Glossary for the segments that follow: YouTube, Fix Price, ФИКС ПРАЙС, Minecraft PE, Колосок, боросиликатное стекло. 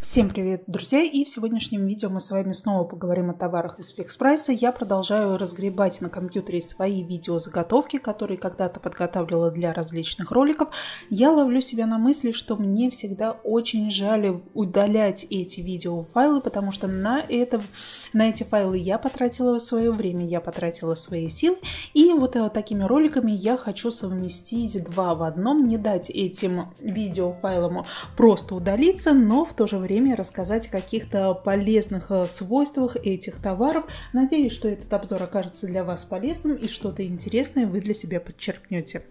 Всем привет, друзья! И в сегодняшнем видео мы с вами снова поговорим о товарах из Fix Price. Я продолжаю разгребать на компьютере свои видеозаготовки, которые когда-то подготавливала для различных роликов. Я ловлю себя на мысли, что мне всегда очень жаль удалять эти видеофайлы, потому что на эти файлы я потратила свое время, я потратила свои силы. И вот такими роликами я хочу совместить два в одном, не дать этим видеофайлам просто удалиться, но в то же время рассказать о каких-то полезных свойствах этих товаров. Надеюсь, что этот обзор окажется для вас полезным и что-то интересное вы для себя подчеркнете.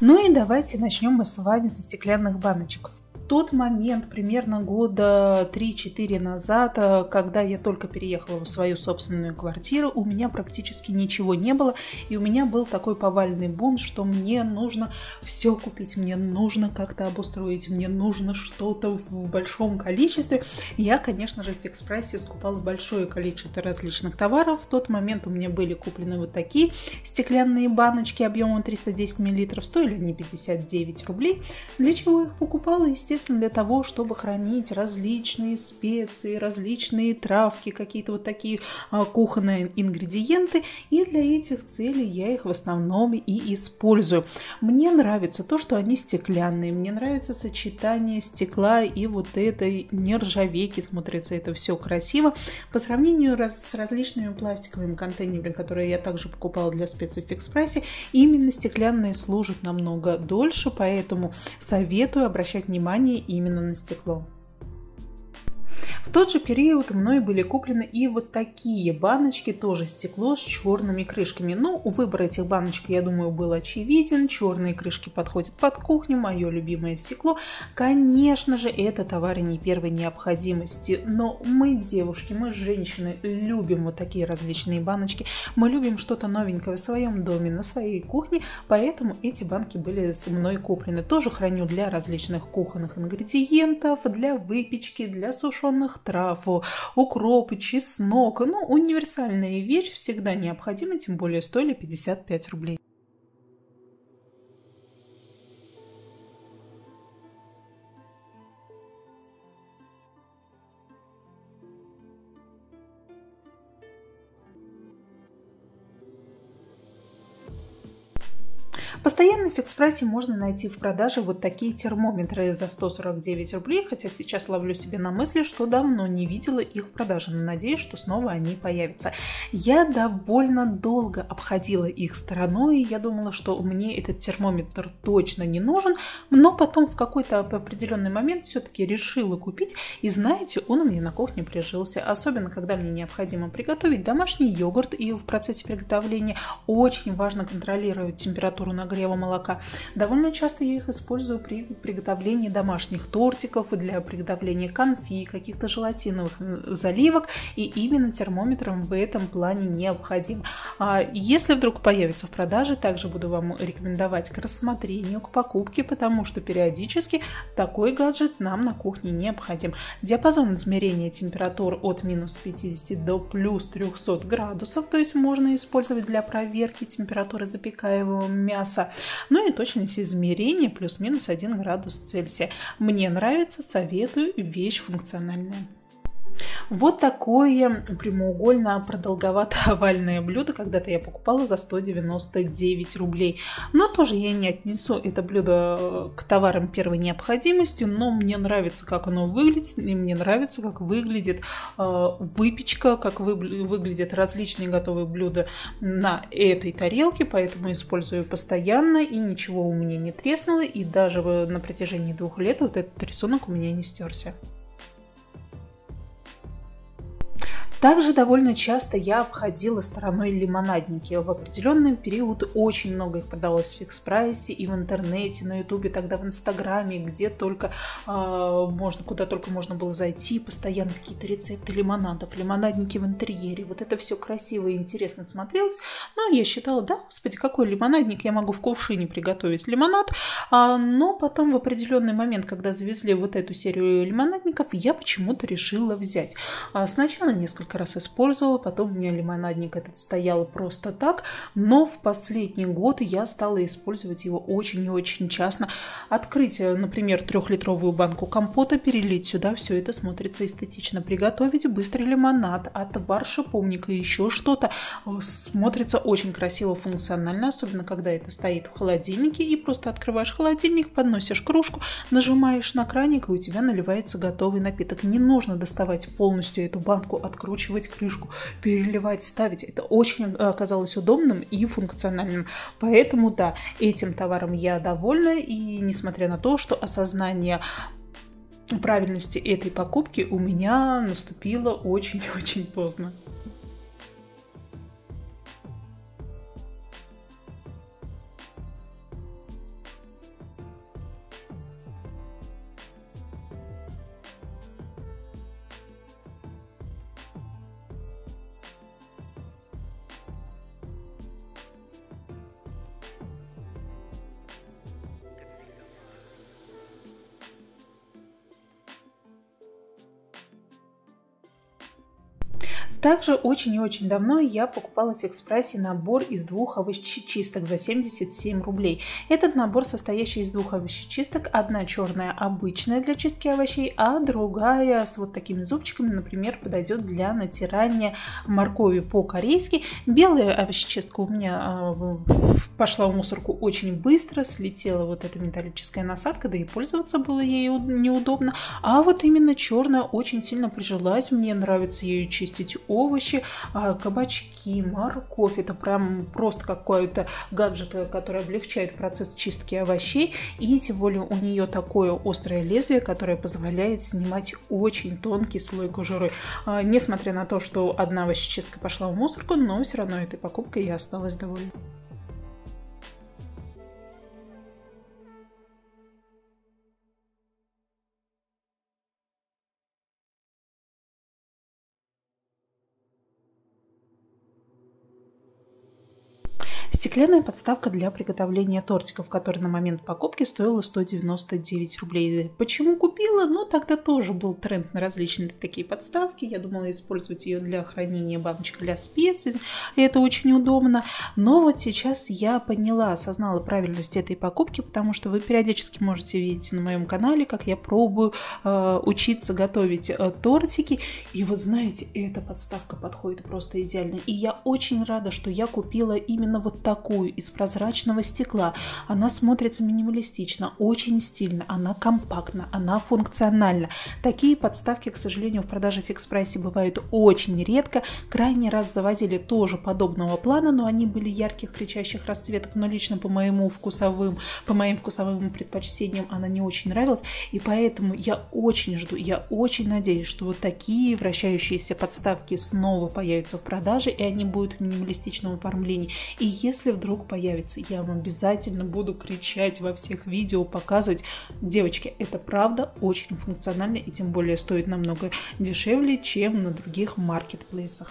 Ну и давайте начнем мы с вами со стеклянных баночек. В тот момент, примерно года 3-4 назад, когда я только переехала в свою собственную квартиру, у меня практически ничего не было, и у меня был такой повальный бум, что мне нужно все купить, мне нужно как-то обустроить, мне нужно что-то в большом количестве. Я, конечно же, в Fix Price скупала большое количество различных товаров. В тот момент у меня были куплены вот такие стеклянные баночки объемом 310 мл, стоили они 59 рублей. Для чего я их покупала? Естественно, для того, чтобы хранить различные специи, различные травки, какие-то вот такие кухонные ингредиенты. И для этих целей я их в основном и использую. Мне нравится то, что они стеклянные. Мне нравится сочетание стекла и вот этой нержавейки. Смотрится это все красиво. По сравнению с различными пластиковыми контейнерами, которые я также покупала для специй в Fix Price, именно стеклянные служат намного дольше. Поэтому советую обращать внимание именно на стекло. В тот же период мной были куплены и вот такие баночки, тоже стекло с черными крышками. Но выбор этих баночек, я думаю, был очевиден. Черные крышки подходят под кухню, мое любимое стекло. Конечно же, это товары не первой необходимости. Но мы, девушки, мы, женщины, любим вот такие различные баночки. Мы любим что-то новенькое в своем доме, на своей кухне. Поэтому эти банки были со мной куплены. Тоже храню для различных кухонных ингредиентов, для выпечки, для сушеных трав, укроп, чеснок. Ну, универсальная вещь, всегда необходима, тем более стоили 55 рублей. Постоянно в Fix Price можно найти в продаже вот такие термометры за 149 рублей, хотя сейчас ловлю себе на мысли, что давно не видела их в продаже, но надеюсь, что снова они появятся. Я довольно долго обходила их стороной, и я думала, что мне этот термометр точно не нужен, но потом в какой-то определенный момент все-таки решила купить, и знаете, он у меня на кухне прижился, особенно когда мне необходимо приготовить домашний йогурт, и в процессе приготовления очень важно контролировать температуру нагрева молока. Довольно часто я их использую при приготовлении домашних тортиков, для приготовления конфи, каких-то желатиновых заливок, и именно термометром в этом плане необходим. Если вдруг появится в продаже, также буду вам рекомендовать к рассмотрению, к покупке, потому что периодически такой гаджет нам на кухне необходим. Диапазон измерения температур от минус 50 до плюс 300 градусов, то есть можно использовать для проверки температуры запекаемого мяса. Ну и точность измерения плюс-минус 1 градус Цельсия. Мне нравится, советую, вещь функциональная. Вот такое прямоугольно-продолговато-овальное блюдо когда-то я покупала за 199 рублей. Но тоже я не отнесу это блюдо к товарам первой необходимости, но мне нравится, как оно выглядит, и мне нравится, как выглядит выпечка, как выглядят различные готовые блюда на этой тарелке, поэтому использую постоянно, и ничего у меня не треснуло, и даже на протяжении 2 лет вот этот рисунок у меня не стерся. Также довольно часто я обходила стороной лимонадники. В определенный период очень много их продалось в Fix Price и в интернете, на ютубе, тогда в инстаграме, где только куда только можно было зайти, постоянно какие-то рецепты лимонадов, лимонадники в интерьере. Вот это все красиво и интересно смотрелось. Но я считала, да, господи, какой лимонадник, я могу в кувшине приготовить лимонад. Но потом в определенный момент, когда завезли вот эту серию лимонадников, я почему-то решила взять. Сначала несколько несколько раз использовала, потом у меня лимонадник этот стоял просто так, но в последний год я стала использовать его очень и очень часто. Открыть, например, 3-литровую банку компота, перелить сюда, все это смотрится эстетично. Приготовить быстрый лимонад, отвар шиповника, еще что-то, смотрится очень красиво, функционально, особенно когда это стоит в холодильнике, и просто открываешь холодильник, подносишь кружку, нажимаешь на краник, и у тебя наливается готовый напиток. Не нужно доставать полностью эту банку, откручивать крышку, переливать, ставить. Это очень оказалось удобным и функциональным. Поэтому да, этим товаром я довольна, и несмотря на то, что осознание правильности этой покупки у меня наступило очень-очень поздно. Также очень и очень давно я покупала в Фикс Прайсе набор из 2 овощечисток за 77 рублей. Этот набор, состоящий из 2 овощечисток, одна черная обычная для чистки овощей, а другая с вот такими зубчиками, например, подойдет для натирания моркови по-корейски. Белая овощечистка у меня пошла в мусорку очень быстро, слетела вот эта металлическая насадка, да и пользоваться было ею неудобно. А вот именно черная очень сильно прижилась, мне нравится ею чистить овощи, кабачки, морковь. Это прям просто какой-то гаджет, который облегчает процесс чистки овощей. И тем более у нее такое острое лезвие, которое позволяет снимать очень тонкий слой кожуры. Несмотря на то, что одна овощечистка пошла в мусорку, но все равно этой покупкой я осталась довольна. Стеклянная подставка для приготовления тортиков, которая на момент покупки стоила 199 рублей. Почему купила? Ну, тогда тоже был тренд на различные такие подставки. Я думала использовать ее для хранения баночек для специй. Это очень удобно. Но вот сейчас я поняла, осознала правильность этой покупки, потому что вы периодически можете видеть на моем канале, как я пробую учиться готовить тортики. И вот знаете, эта подставка подходит просто идеально. И я очень рада, что я купила именно вот такую из прозрачного стекла. Она смотрится минималистично, очень стильно, она компактна, она функциональна. Такие подставки, к сожалению, в продаже в Фикс Прайсе бывают очень редко. Крайний раз завозили тоже подобного плана, но они были ярких, кричащих расцветок, но лично по моим вкусовым предпочтениям она не очень нравилась, и поэтому я очень жду, я очень надеюсь, что вот такие вращающиеся подставки снова появятся в продаже, и они будут в минималистичном оформлении. И если вдруг появится, я вам обязательно буду кричать во всех видео, показывать. Девочки, это правда очень функционально и тем более стоит намного дешевле, чем на других маркетплейсах.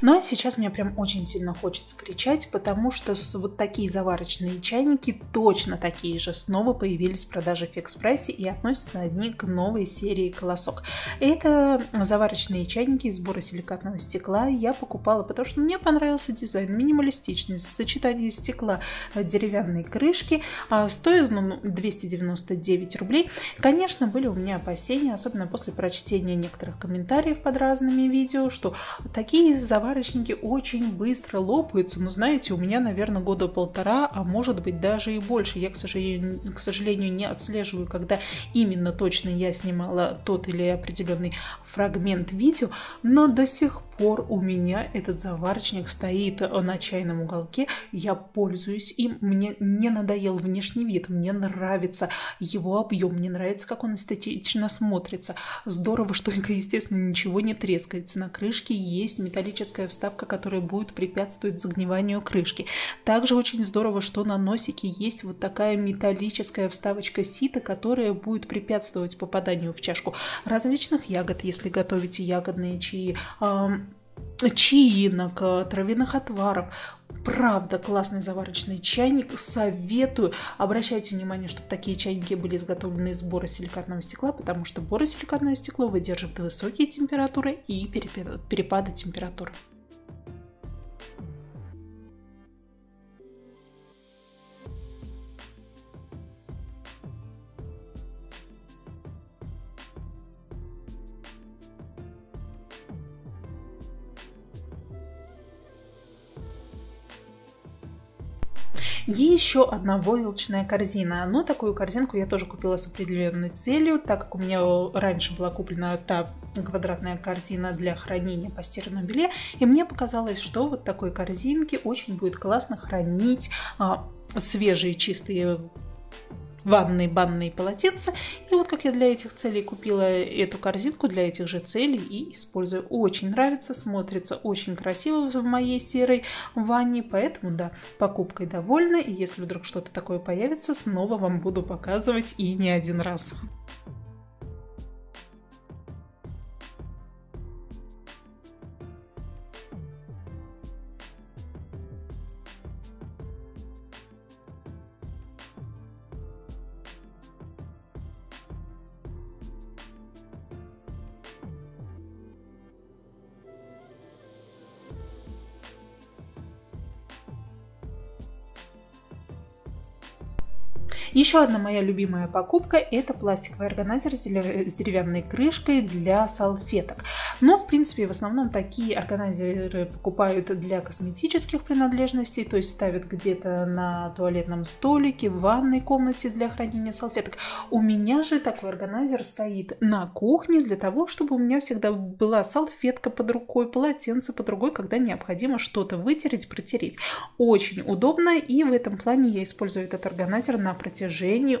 Ну а сейчас мне прям очень сильно хочется кричать, потому что вот такие заварочные чайники, точно такие же, снова появились в продаже в Фикс Прайсе и относятся они к новой серии «Колосок». Это заварочные чайники из сбора силикатного стекла. Я покупала, потому что мне понравился дизайн, минималистичный, сочетание стекла, деревянной крышки. Стоил он 299 рублей. Конечно, были у меня опасения, особенно после прочтения некоторых комментариев под разными видео, что такие заварочные заварочники очень быстро лопаются, но знаете, у меня, наверное, года полтора, а может быть даже и больше. Я, к сожалению, не отслеживаю, когда именно точно я снимала тот или определенный фрагмент видео, но до сих пор у меня этот заварочник стоит на чайном уголке, я пользуюсь им, мне не надоел внешний вид, мне нравится его объем, мне нравится, как он эстетично смотрится. Здорово, что, естественно, ничего не трескается. На крышке есть металлическая вставка, которая будет препятствовать загниванию крышки. Также очень здорово, что на носике есть вот такая металлическая вставочка сита, которая будет препятствовать попаданию в чашку различных ягод, если готовите ягодные чаи, чаинок, травяных отваров. Правда, классный заварочный чайник. Советую. Обращайте внимание, чтобы такие чайники были изготовлены из боросиликатного стекла, потому что боросиликатное стекло выдерживает высокие температуры и перепады температур. И еще одна войлочная корзина. Но такую корзинку я тоже купила с определенной целью, так как у меня раньше была куплена та квадратная корзина для хранения по стиранному белье, и мне показалось, что вот такой корзинке очень будет классно хранить свежие чистые банные полотенца. И вот как я для этих целей купила эту корзинку для этих же целей и использую. Очень нравится, смотрится очень красиво в моей серой ванне, поэтому да, покупкой довольна. И если вдруг что-то такое появится, снова вам буду показывать и не один раз. Еще одна моя любимая покупка — это пластиковый органайзер с деревянной крышкой для салфеток. Но, в принципе, в основном такие органайзеры покупают для косметических принадлежностей, то есть ставят где-то на туалетном столике, в ванной комнате для хранения салфеток. У меня же такой органайзер стоит на кухне для того, чтобы у меня всегда была салфетка под рукой, полотенце под рукой, когда необходимо что-то вытереть, протереть. Очень удобно, и в этом плане я использую этот органайзер на протяжении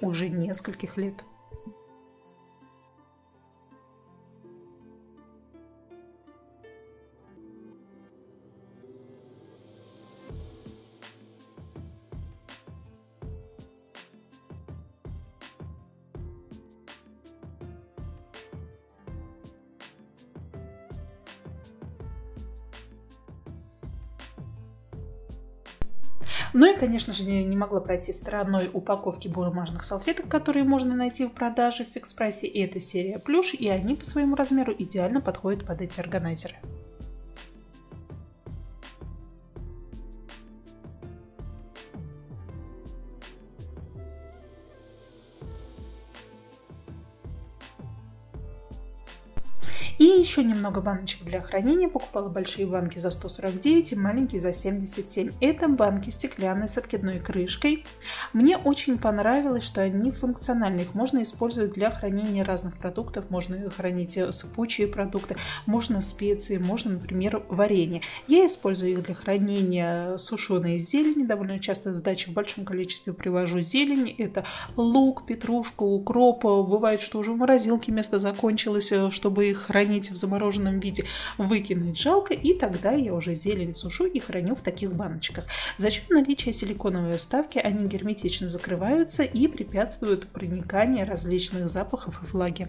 уже нескольких лет. Ну и, конечно же, не могла пройти стороной упаковки бумажных салфеток, которые можно найти в продаже в Fix Price. Это серия плюш, и они по своему размеру идеально подходят под эти органайзеры. И еще немного баночек для хранения. Покупала большие банки за 149 и маленькие за 77. Это банки стеклянные с откидной крышкой. Мне очень понравилось, что они функциональны. Их можно использовать для хранения разных продуктов. Можно хранить сыпучие продукты, можно специи, можно, например, варенье. Я использую их для хранения сушеной зелени. Довольно часто с дачи в большом количестве привожу зелень. Это лук, петрушку, укроп. Бывает, что уже в морозилке место закончилось, чтобы их хранить в замороженном виде, выкинуть жалко, и тогда я уже зелень сушу и храню в таких баночках. За счет наличия силиконовой вставки они герметично закрываются и препятствуют прониканию различных запахов и влаги.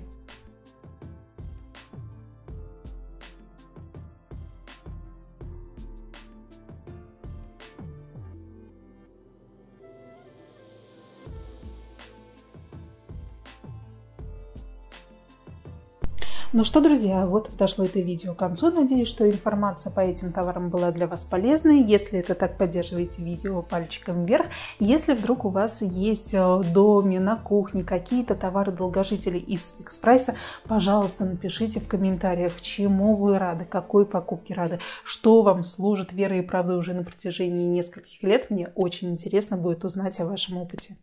Ну что, друзья, вот подошло это видео к концу. Надеюсь, что информация по этим товарам была для вас полезной. Если это так, поддерживайте видео пальчиком вверх. Если вдруг у вас есть в доме, на кухне какие-то товары-долгожители из Fix Price, пожалуйста, напишите в комментариях, чему вы рады, какой покупке рады, что вам служит верой и правдой уже на протяжении нескольких лет. Мне очень интересно будет узнать о вашем опыте.